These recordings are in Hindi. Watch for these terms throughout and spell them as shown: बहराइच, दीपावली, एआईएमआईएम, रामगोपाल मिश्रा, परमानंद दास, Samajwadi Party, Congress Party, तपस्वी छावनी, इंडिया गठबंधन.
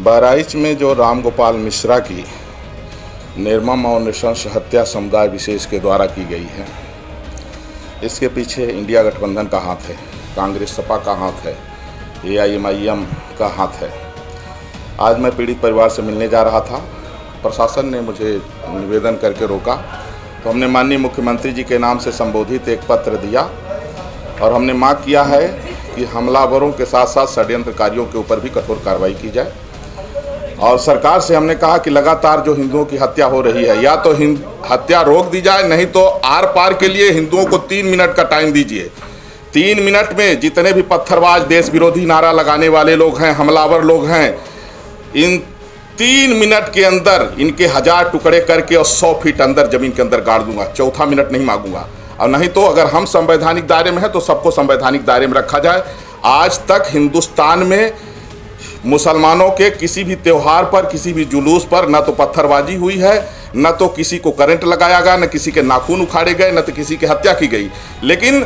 बहराइच में जो रामगोपाल मिश्रा की निर्मम और नृशंस हत्या समुदाय विशेष के द्वारा की गई है, इसके पीछे इंडिया गठबंधन का हाथ है, कांग्रेस सपा का हाथ है, एआईएमआईएम का हाथ है। आज मैं पीड़ित परिवार से मिलने जा रहा था, प्रशासन ने मुझे निवेदन करके रोका तो हमने माननीय मुख्यमंत्री जी के नाम से संबोधित एक पत्र दिया और हमने मांग किया है कि हमलावरों के साथ साथ षड्यंत्रकारियों के ऊपर भी कठोर कार्रवाई की जाए। और सरकार से हमने कहा कि लगातार जो हिंदुओं की हत्या हो रही है या तो हत्या रोक दी जाए, नहीं तो आर पार के लिए हिंदुओं को 3 मिनट का टाइम दीजिए। 3 मिनट में जितने भी पत्थरबाज, देश विरोधी नारा लगाने वाले लोग हैं, हमलावर लोग हैं, इन 3 मिनट के अंदर इनके 1000 टुकड़े करके और 100 फीट अंदर जमीन के अंदर गाड़ दूंगा। चौथा मिनट नहीं मांगूंगा। और नहीं तो अगर हम संवैधानिक दायरे में हैं तो सबको संवैधानिक दायरे में रखा जाए। आज तक हिंदुस्तान में मुसलमानों के किसी भी त्यौहार पर, किसी भी जुलूस पर न तो पत्थरबाजी हुई है, न तो किसी को करंट लगाया गया, न किसी के नाखून उखाड़े गए, न तो किसी की हत्या की गई। लेकिन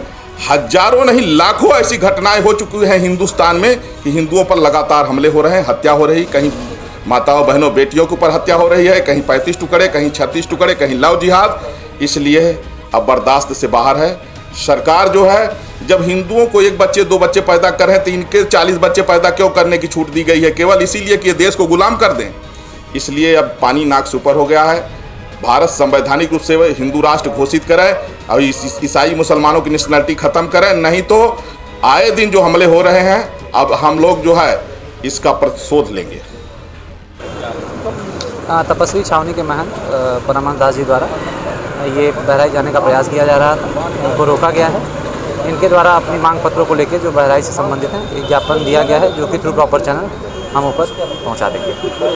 हजारों नहीं लाखों ऐसी घटनाएं हो चुकी हैं हिंदुस्तान में कि हिंदुओं पर लगातार हमले हो रहे हैं, हत्या हो रही, कहीं माताओं बहनों बेटियों के ऊपर हत्या हो रही है, कहीं 35 टुकड़े, कहीं 36 टुकड़े, कहीं लव जिहाद। इसलिए अब बर्दाश्त से बाहर है सरकार जो है। जब हिंदुओं को 1 बच्चे 2 बच्चे पैदा कर रहे हैं तो इनके 40 बच्चे पैदा क्यों करने की छूट दी गई है? केवल इसीलिए कि ये देश को गुलाम कर दें। इसलिए अब पानी नाक से ऊपर हो गया है। भारत संवैधानिक रूप से हिंदू राष्ट्र घोषित कराए और ईसाई मुसलमानों की नेशनलिटी खत्म करें, नहीं तो आए दिन जो हमले हो रहे हैं अब हम लोग जो है इसका प्रतिशोध लेंगे। तपस्वी छावनी के महंत परमानंद दास जी द्वारा ये बहराइच जाने का प्रयास किया जा रहा था, उनको रोका गया है। इनके द्वारा अपनी मांग पत्रों को लेकर जो बहराइच से संबंधित हैं एक ज्ञापन दिया गया है, जो कि थ्रू प्रॉपर चैनल हम ऊपर पहुंचा देंगे।